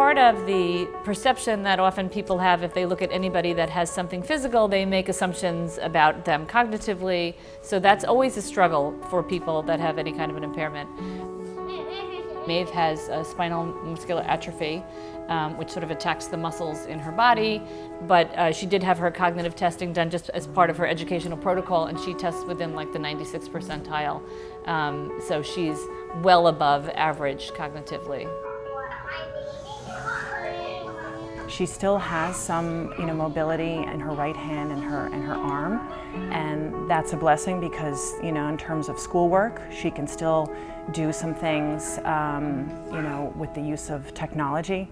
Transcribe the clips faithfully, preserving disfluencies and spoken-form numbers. part of the perception that often people have if they look at anybody that has something physical, they make assumptions about them cognitively. So that's always a struggle for people that have any kind of an impairment. Maeve has a spinal muscular atrophy, um, which sort of attacks the muscles in her body, but uh, she did have her cognitive testing done just as part of her educational protocol, and she tests within like the ninety-sixth percentile. Um, so she's well above average cognitively. She still has some, you know, mobility in her right hand and her and her arm, and that's a blessing because, you know, in terms of schoolwork, she can still do some things, um, you know, with the use of technology.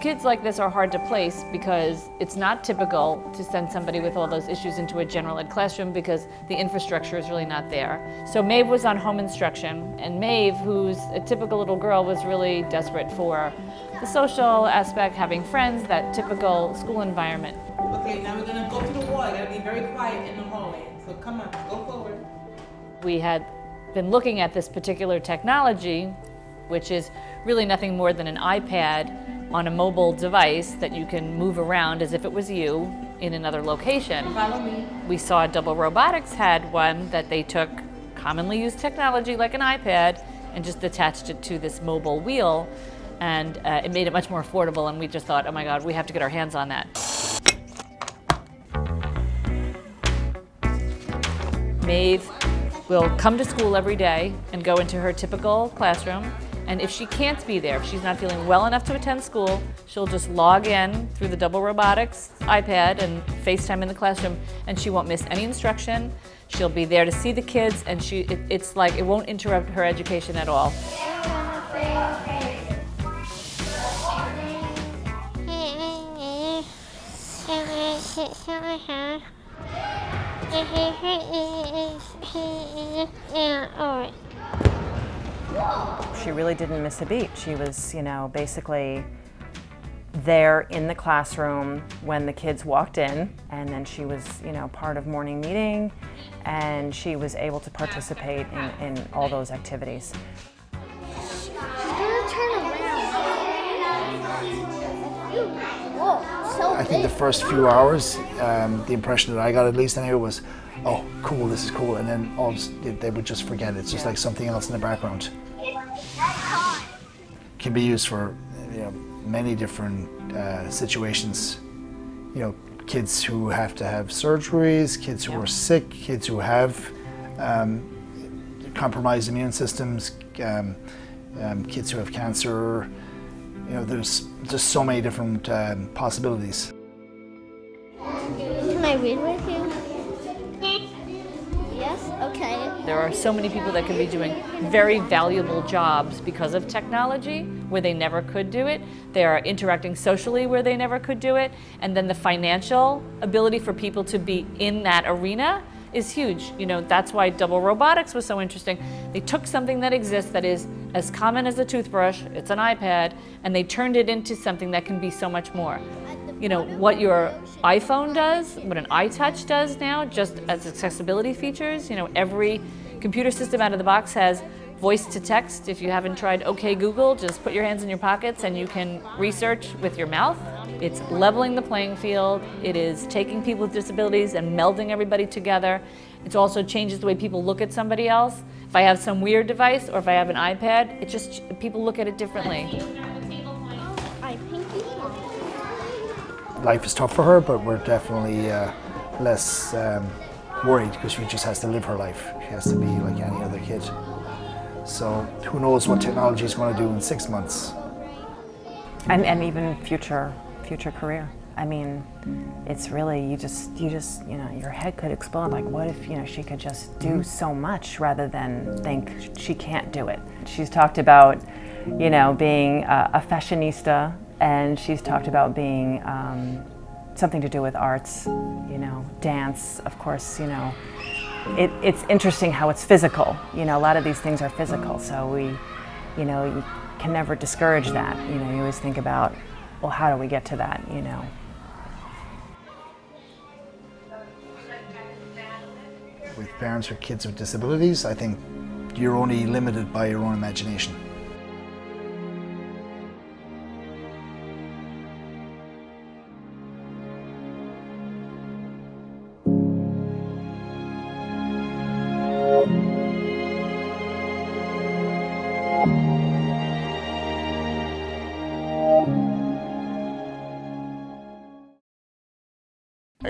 Kids like this are hard to place because it's not typical to send somebody with all those issues into a general ed classroom because the infrastructure is really not there. So Maeve was on home instruction, and Maeve, who's a typical little girl, was really desperate for the social aspect, having friends, that typical school environment. Okay, now we're gonna go to the wall. You gotta be very quiet in the hallway. So come on, go forward. We had been looking at this particular technology, which is really nothing more than an iPad on a mobile device that you can move around as if it was you in another location. Follow me. We saw Double Robotics had one that they took commonly used technology like an iPad and just attached it to this mobile wheel, and uh, it made it much more affordable, and we just thought, oh my God, we have to get our hands on that. Maeve will come to school every day and go into her typical classroom. And if she can't be there, if she's not feeling well enough to attend school, she'll just log in through the Double Robotics iPad and FaceTime in the classroom, and she won't miss any instruction. She'll be there to see the kids, and she, it, it's like it won't interrupt her education at all. She really didn't miss a beat. She was, you know, basically there in the classroom when the kids walked in, and then she was, you know, part of morning meeting, and she was able to participate in, in all those activities. She's gonna turn around. I think the first few hours, um, the impression that I got, at least in here, was, oh, cool, this is cool, and then all they would just forget it. It's just yeah. like something else in the background. Can be used for, you know, many different uh, situations. You know, kids who have to have surgeries, kids who yeah. are sick, kids who have um, compromised immune systems, um, um, kids who have cancer. You know, there's just so many different um, possibilities. Can I read with you? Okay. There are so many people that could be doing very valuable jobs because of technology where they never could do it. They are interacting socially where they never could do it. And then the financial ability for people to be in that arena is huge. You know, that's why Double Robotics was so interesting. They took something that exists that is as common as a toothbrush, it's an iPad, and they turned it into something that can be so much more. You know, what your iPhone does, what an iTouch does now, just as accessibility features. You know, every computer system out of the box has voice to text. If you haven't tried OK Google, just put your hands in your pockets and you can research with your mouth. It's leveling the playing field. It is taking people with disabilities and melding everybody together. It also changes the way people look at somebody else. If I have some weird device or if I have an iPad, it just, people look at it differently. Life is tough for her, but we're definitely uh, less um, worried because she just has to live her life. She has to be like any other kid. So who knows what technology is going to do in six months. And, and even future, future career. I mean, it's really, you just, you just, you know, your head could explode. Like, what if, you know, she could just do so much rather than think she can't do it. She's talked about, you know, being a, a fashionista. And she's talked about being um, something to do with arts, you know, dance, of course, you know. It, it's interesting how it's physical. You know, a lot of these things are physical, so we, you know, you can never discourage that. You know, you always think about, well, how do we get to that, you know. With parents or kids with disabilities, I think you're only limited by your own imagination.